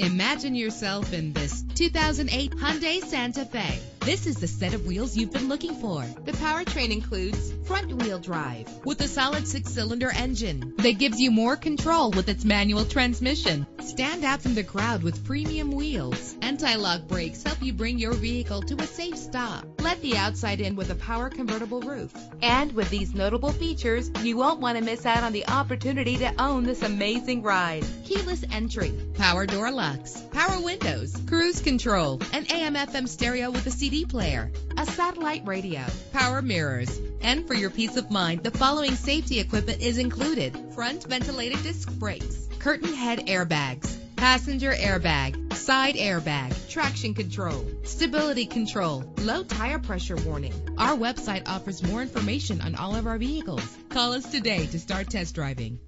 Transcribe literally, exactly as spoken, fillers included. Imagine yourself in this two thousand eight Hyundai Santa Fe. This is the set of wheels you've been looking for. The powertrain includes front-wheel drive with a solid six-cylinder engine that gives you more control with its manual transmission. Stand out from the crowd with premium wheels. Anti-lock brakes help you bring your vehicle to a safe stop. Let the outside in with a power convertible roof. And with these notable features, you won't want to miss out on the opportunity to own this amazing ride. Keyless entry, power door locks, power windows, cruise control, an A M F M stereo with a C D player, a satellite radio, power mirrors. And for your peace of mind, the following safety equipment is included: front ventilated disc brakes, curtain head airbags, passenger airbag, side airbag, traction control, stability control, low tire pressure warning. Our website offers more information on all of our vehicles. Call us today to start test driving.